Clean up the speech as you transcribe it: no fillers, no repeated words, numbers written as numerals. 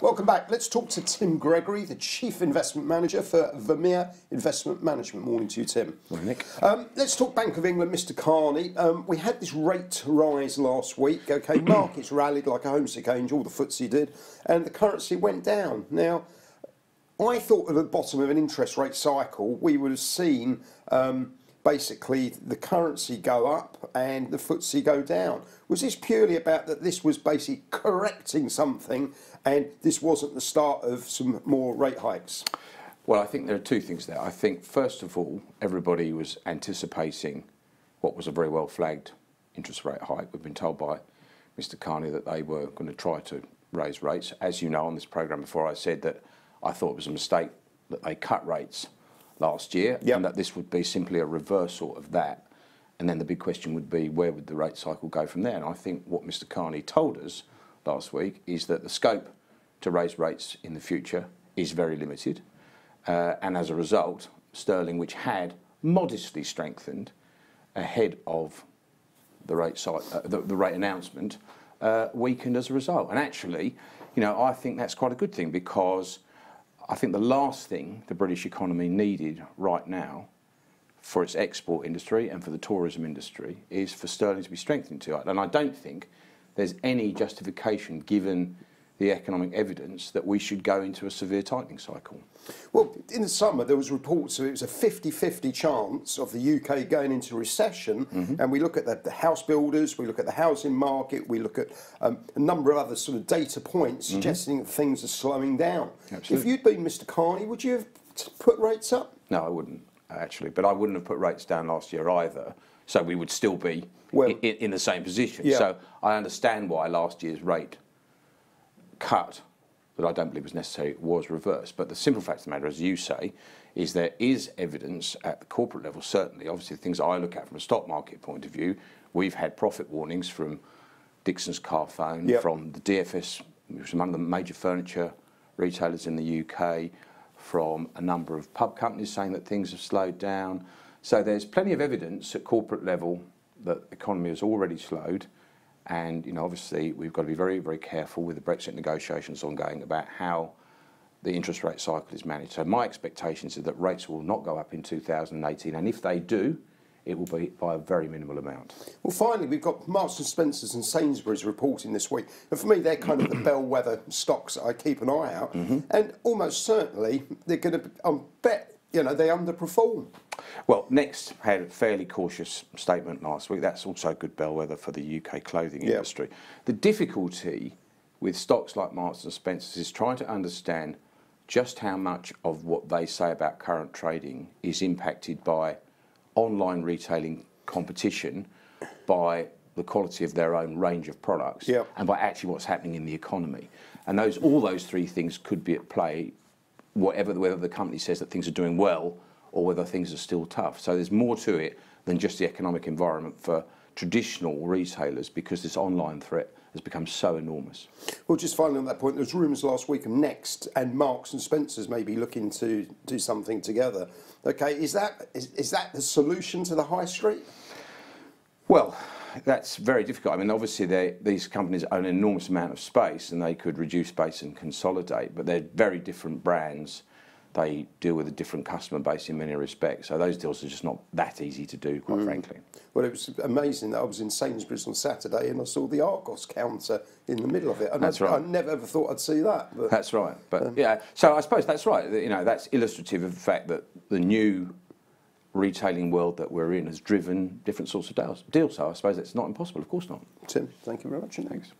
Welcome back. Let's talk to Tim Gregory, the Chief Investment Manager for Vermeer Investment Management. Morning to you, Tim. Morning, Nick. Let's talk Bank of England, Mr Carney. We had this rate rise last week. Okay, markets rallied like a homesick angel, the FTSE did, and the currency went down. Now, I thought at the bottom of an interest rate cycle, we would have seen basically the currency go up and the FTSE go down. Was this purely about that this was basically correcting something and this wasn't the start of some more rate hikes? Well, I think there are two things there. I think, first of all, everybody was anticipating what was a very well flagged interest rate hike. We've been told by Mr Carney that they were going to try to raise rates. As you know, on this programme before, I said that I thought it was a mistake that they cut rates last year, yep, and that this would be simply a reversal of that. And then the big question would be, where would the rate cycle go from there? And I think what Mr Carney told us last week is that the scope to raise rates in the future is very limited. And as a result, sterling, which had modestly strengthened ahead of the rate, rate announcement, weakened as a result. And actually, you know, I think that's quite a good thing, because I think the last thing the British economy needed right now for its export industry and for the tourism industry is for sterling to be strengthened to it. And I don't think there's any justification, given the economic evidence, that we should go into a severe tightening cycle. Well, in the summer there was reports that it was a 50-50 chance of the UK going into recession, mm-hmm, and we look at the house builders, we look at the housing market, we look at a number of other sort of data points, mm-hmm, suggesting that things are slowing down. Absolutely. If you'd been Mr Carney, would you have put rates up? No, I wouldn't, actually, but I wouldn't have put rates down last year either, so we would still be in the same position. Yeah. So I understand why last year's rate cut, that I don't believe was necessary, was reversed. But the simple fact of the matter, as you say, is there is evidence at the corporate level, certainly. Obviously, the things I look at from a stock market point of view, we've had profit warnings from Dixon's Carphone, yep, from the DFS, which was among the major furniture retailers in the UK, from a number of pub companies saying that things have slowed down. So there's plenty of evidence at corporate level that the economy has already slowed. And, you know, obviously we've got to be very, very careful with the Brexit negotiations ongoing about how the interest rate cycle is managed. So my expectations are that rates will not go up in 2018, and if they do, it will be by a very minimal amount. Well, finally, we've got Marks and Spencer's and Sainsbury's reporting this week. And for me, they're kind of the bellwether stocks that I keep an eye out. Mm-hmm. And almost certainly, they're going to, I bet, you know, they underperform. Well, Next had a fairly cautious statement last week. That's also a good bellwether for the UK clothing, yep, industry. The difficulty with stocks like Marks and Spencer's is trying to understand just how much of what they say about current trading is impacted by online retailing competition, by the quality of their own range of products, yep, and by actually what's happening in the economy. And those, all those three things could be at play, whatever, whether the company says that things are doing well or whether things are still tough. So there's more to it than just the economic environment for traditional retailers, because this online threat has become so enormous. Well, just finally on that point, there's rumours last week of Next and Marks and Spencer's maybe looking to do something together. Okay, is that the solution to the high street? Well, that's very difficult. I mean, obviously these companies own an enormous amount of space and they could reduce space and consolidate, but they're very different brands. They deal with a different customer base in many respects. So those deals are just not that easy to do, quite frankly. Well, it was amazing that I was in Sainsbury's on Saturday and I saw the Argos counter in the middle of it. And that's right. I never ever thought I'd see that. But, that's right. But yeah, so I suppose that's right. You know, that's illustrative of the fact that the new retailing world that we're in has driven different sorts of deals. So I suppose that's not impossible. Of course not. Tim, thank you very much. Thanks.